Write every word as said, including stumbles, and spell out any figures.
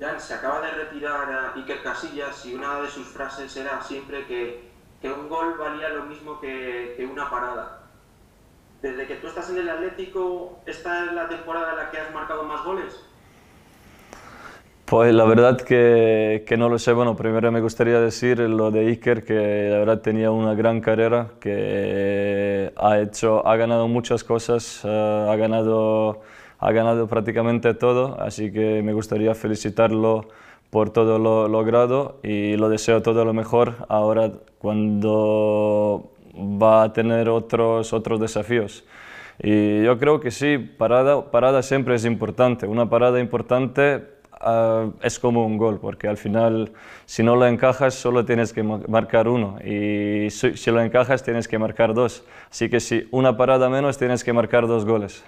Ya se acaba de retirar a Iker Casillas y una de sus frases era siempre que, que un gol valía lo mismo que, que una parada. Desde que tú estás en el Atlético, ¿esta es la temporada en la que has marcado más goles? Pues la verdad que, que no lo sé. Bueno, primero me gustaría decir lo de Iker, que la verdad tenía una gran carrera, que ha hecho, ha ganado muchas cosas, uh, ha ganado, ha ganado prácticamente todo, así que me gustaría felicitarlo por todo lo logrado y lo deseo todo lo mejor ahora cuando va a tener otros, otros desafíos. Y yo creo que sí, parada, parada siempre es importante, una parada importante. Uh, es como un gol, porque al final si no lo encajas solo tienes que marcar uno y si, si lo encajas tienes que marcar dos, así que si una parada menos tienes que marcar dos goles.